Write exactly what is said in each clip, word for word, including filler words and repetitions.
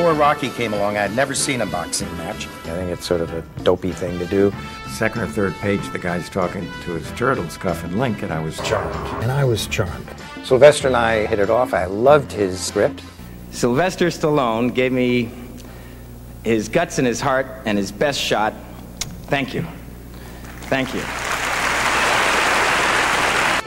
before Rocky came along, I had never seen a boxing match. I think it's sort of a dopey thing to do. Second or third page, the guy's talking to his turtles, Cuff and Link, and I was charmed. And I was charmed. Sylvester and I hit it off. I loved his script. Sylvester Stallone gave me his guts and his heart and his best shot. Thank you. Thank you.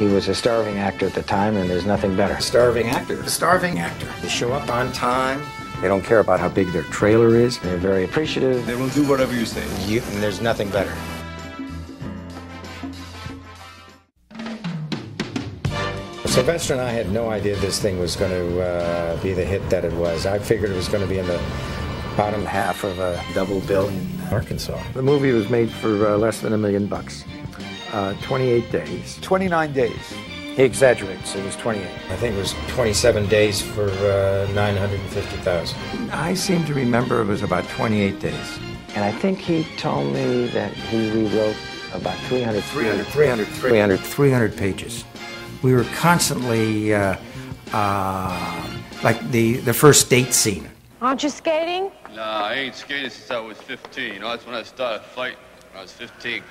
He was a starving actor at the time, and there's nothing better. Starving actor. Starving actor. They show up on time. They don't care about how big their trailer is. They're very appreciative. They will do whatever you say. You, and there's nothing better. Sylvester and I had no idea this thing was going to uh, be the hit that it was. I figured it was going to be in the bottom half of a double bill in Arkansas. The movie was made for uh, less than a million bucks. Uh, twenty-eight days. twenty-nine days. He exaggerates. It was twenty-eight. I think it was twenty-seven days for uh, nine hundred fifty thousand. I seem to remember it was about twenty-eight days. And I think he told me that he rewrote about three hundred, three hundred, three hundred, three hundred, three hundred, three hundred pages. We were constantly, uh, uh, like the, the first date scene. Aren't you skating? Nah, I ain't skated since I was fifteen. That's when I started fighting, when I was fifteen.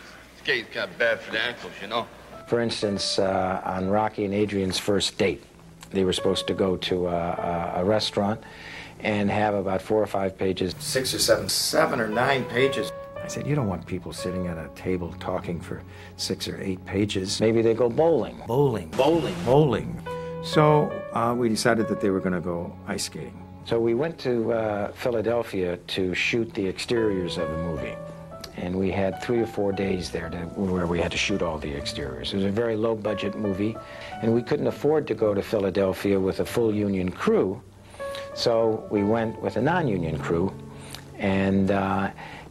Skate's kind of bad for the ankles, you know? For instance, uh, on Rocky and Adrian's first date, they were supposed to go to a, a restaurant and have about four or five pages. Six or seven, seven or nine pages. I said, you don't want people sitting at a table talking for six or eight pages. Maybe they go bowling. Bowling. Bowling. Bowling. So uh, we decided that they were going to go ice skating. So we went to uh, Philadelphia to shoot the exteriors of the movie. And we had three or four days there to, where we had to shoot all the exteriors. It was a very low-budget movie, and we couldn't afford to go to Philadelphia with a full union crew, so we went with a non-union crew, and, uh,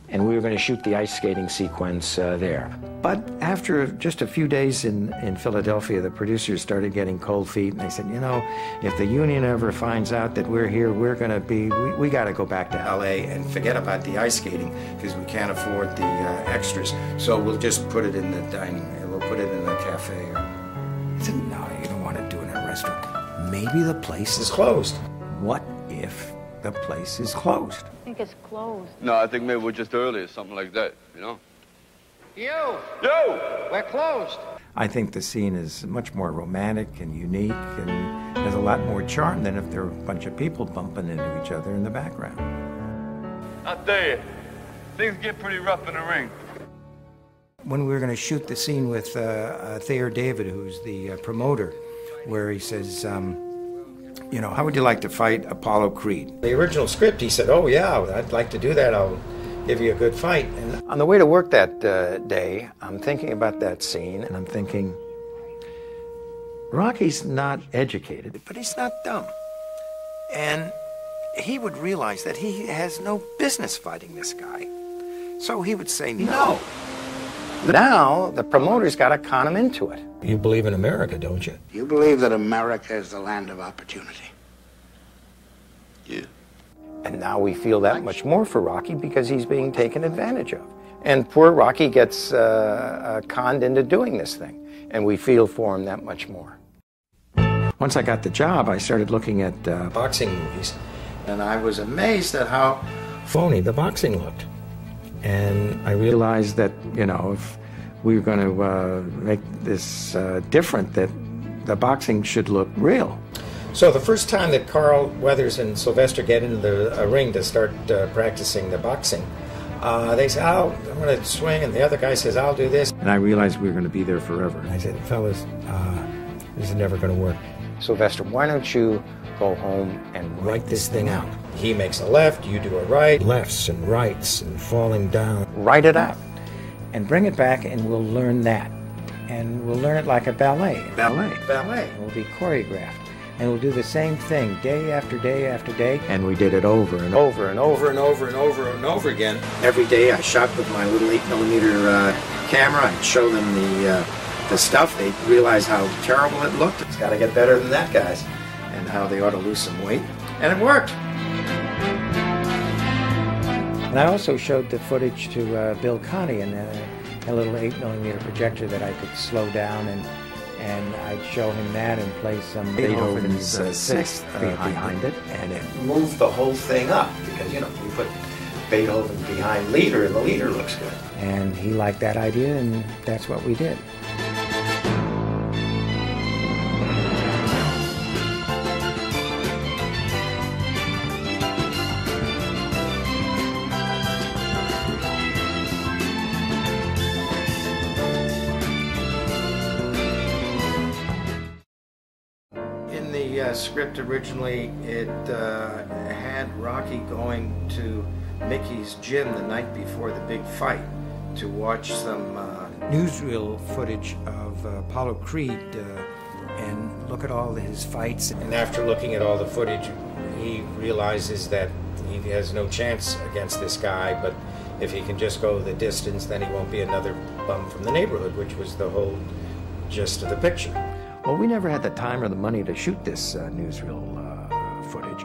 and we were going to shoot the ice skating sequence uh, there. But after just a few days in, in Philadelphia, the producers started getting cold feet, and they said, you know, if the union ever finds out that we're here, we're going to be, we, we got to go back to L A and forget about the ice skating because we can't afford the uh, extras. So we'll just put it in the dining room, we'll put it in the cafe. Or... I said, no, you don't want to do it in a restaurant. Maybe the place is closed. What if the place is closed? I think it's closed. No, I think maybe we're just early or something like that, you know? You! You! We're closed! I think the scene is much more romantic and unique, and there's a lot more charm than if there were a bunch of people bumping into each other in the background. I tell you, things get pretty rough in the ring. When we were going to shoot the scene with uh, uh, Thayer David, who's the uh, promoter, where he says, um, you know, how would you like to fight Apollo Creed? The original script, he said, oh yeah, I'd like to do that, I'll give you a good fight. And on the way to work that uh, day, I'm thinking about that scene, and I'm thinking, Rocky's not educated, but he's not dumb. And he would realize that he has no business fighting this guy. So he would say no. Now, the promoter's got to con him into it. You believe in America, don't you? You believe that America is the land of opportunity. Yeah. And now we feel that much more for Rocky because he's being taken advantage of. And poor Rocky gets uh, uh, conned into doing this thing. And we feel for him that much more. Once I got the job, I started looking at uh, boxing movies. And I was amazed at how phony the boxing looked. And I realized that, you know, if we were going to uh, make this uh, different, that the boxing should look real. So the first time that Carl Weathers and Sylvester get into the uh, ring to start uh, practicing the boxing, uh, they say, oh, I'm going to swing, and the other guy says, I'll do this. And I realized we were going to be there forever. And I said, fellas, uh, this is never going to work. Sylvester, why don't you go home and write this thing out? He makes a left, you do a right. Lefts and rights and falling down. Write it out and bring it back, and we'll learn that. And we'll learn it like a ballet. Ballet. Ballet. It will be choreographed. And we'll do the same thing day after day after day. And we did it over and over and over and over and over and over again. Every day I shot with my little eight millimeter uh, camera. I'd show them the, uh, the stuff. They'd realize how terrible it looked. It's got to get better than that, guys. And how they ought to lose some weight. And it worked. And I also showed the footage to uh, Bill Conti in a, a little eight millimeter projector that I could slow down and and I'd show him that and play some Beethoven's uh, sixth uh, behind it, and it moved the whole thing up, because, you know, we put Beethoven behind Lieder, and the Lieder looks good. And he liked that idea, and that's what we did. Uh, script originally, it uh, had Rocky going to Mickey's gym the night before the big fight to watch some uh, newsreel footage of uh, Apollo Creed uh, and look at all his fights. And after looking at all the footage, he realizes that he has no chance against this guy, but if he can just go the distance, then he won't be another bum from the neighborhood, which was the whole gist of the picture. Well, we never had the time or the money to shoot this uh, newsreel uh, footage.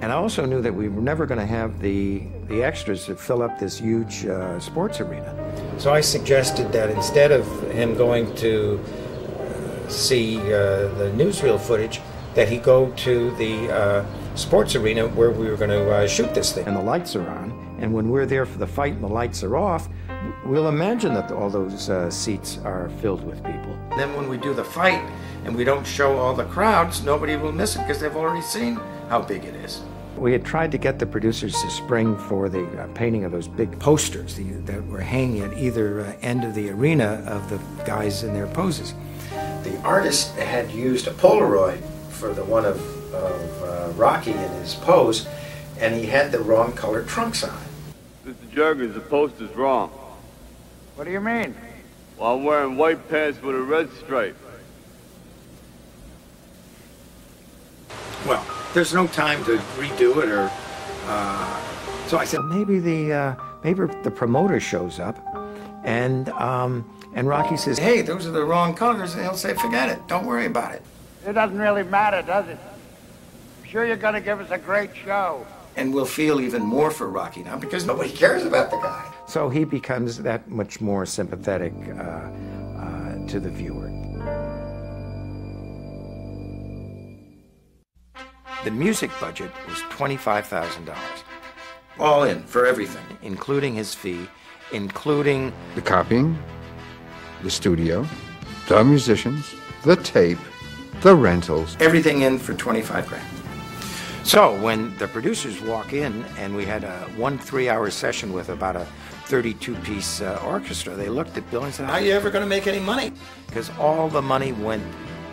And I also knew that we were never going to have the, the extras to fill up this huge uh, sports arena. So I suggested that instead of him going to uh, see uh, the newsreel footage, that he go to the uh, sports arena where we were going to uh, shoot this thing. And the lights are on, and when we're there for the fight and the lights are off, we'll imagine that all those uh, seats are filled with people. Then when we do the fight and we don't show all the crowds, nobody will miss it because they've already seen how big it is. We had tried to get the producers to spring for the uh, painting of those big posters the, that were hanging at either uh, end of the arena of the guys in their poses. The artist had used a Polaroid for the one of, of uh, Rocky in his pose, and he had the wrong colored trunks on. Mister Jergens, the poster's wrong. What do you mean? Well, I'm wearing white pants with a red stripe. Well, there's no time to redo it, or uh, so I said maybe the uh, maybe the promoter shows up, and um, and Rocky says, "Hey, those are the wrong colors," and he'll say, "Forget it. Don't worry about it." It doesn't really matter, does it? I'm sure you're going to give us a great show. And we'll feel even more for Rocky now because nobody cares about the guy. So he becomes that much more sympathetic uh, uh, to the viewer. The music budget was twenty-five thousand dollars. All in, for everything. Including his fee, including the copying, the studio, the musicians, the tape, the rentals. Everything in for twenty-five grand. So when the producers walk in, and we had a one three-hour session with about a thirty-two piece uh, orchestra, they looked at Bill and said, "How are you ever going to make any money?" Because all the money went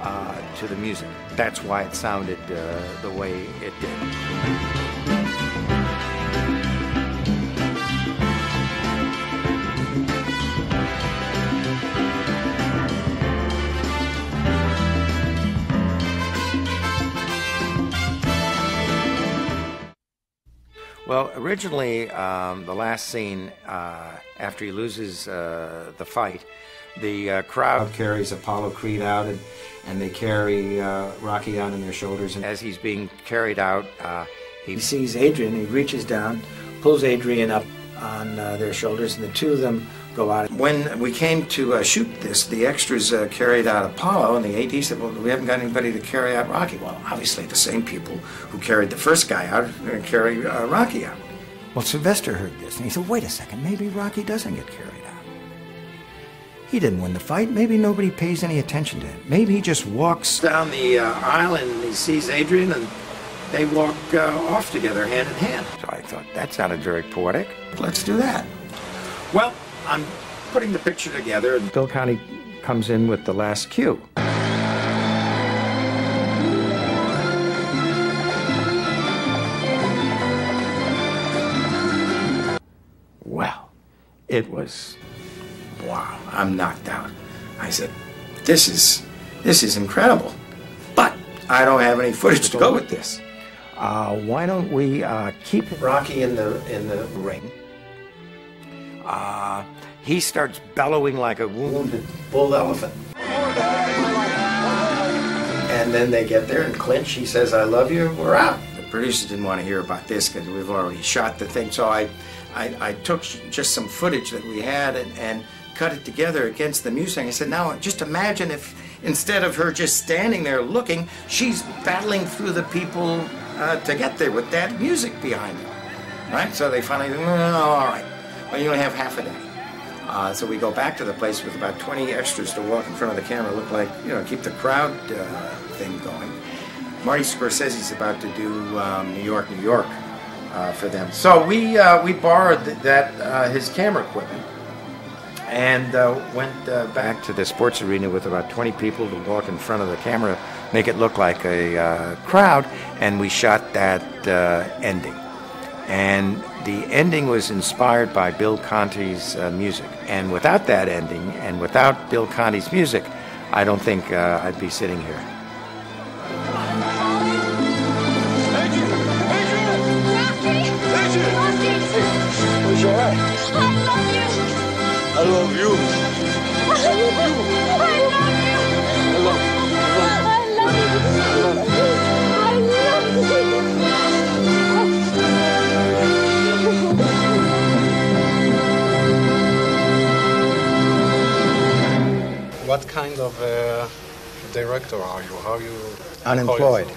uh, to the music. That's why it sounded uh, the way it did. Well, originally, um, the last scene, uh, after he loses uh, the fight, the uh, crowd carries Apollo Creed out, and, and they carry uh, Rocky out on their shoulders. And as he's being carried out, uh, he, he sees Adrian. He reaches down, pulls Adrian up on uh, their shoulders, and the two of them go out. When we came to uh, shoot this, the extras uh, carried out Apollo, and the A D said, "Well, we haven't got anybody to carry out Rocky." Well, obviously the same people who carried the first guy out are going to carry uh, Rocky out. Well, Sylvester heard this, and he said, "Wait a second, maybe Rocky doesn't get carried out. He didn't win the fight. Maybe nobody pays any attention to him. Maybe he just walks down the uh, aisle, and he sees Adrian, and they walk uh, off together, hand in hand." So I thought, that sounded very poetic. Let's do that. Well, I'm putting the picture together, and Bill Conti comes in with the last cue. Well, it was, wow, I'm knocked out. I said, this is, this is incredible, but I don't have any footage to go with this. Uh, why don't we uh, keep Rocky in the in the ring? Uh, he starts bellowing like a wounded bull elephant. And then they get there and clinch. He says, "I love you. We're out." The producers didn't want to hear about this because we've already shot the thing. So I, I, I took just some footage that we had and, and cut it together against the music. I said, "Now just imagine if Instead of her just standing there looking, she's battling through the people uh, to get there with that music behind her, right? So they finally, no, no, no, all right, well, you only have half a day. Uh, so we go back to the place with about twenty extras to walk in front of the camera, look like, you know, keep the crowd uh, thing going. Marty Scorsese's about to do um, New York, New York uh, for them. So we, uh, we borrowed that, uh, his camera equipment, and uh, went uh, back to the sports arena with about twenty people to walk in front of the camera, make it look like a uh, crowd, and we shot that uh, ending. And the ending was inspired by Bill Conti's uh, music. And without that ending, and without Bill Conti's music, I don't think uh, I'd be sitting here. I love you. I love you. I love you. I love you. I love you. I love you. What kind of uh, director are you? How are you? Unemployed.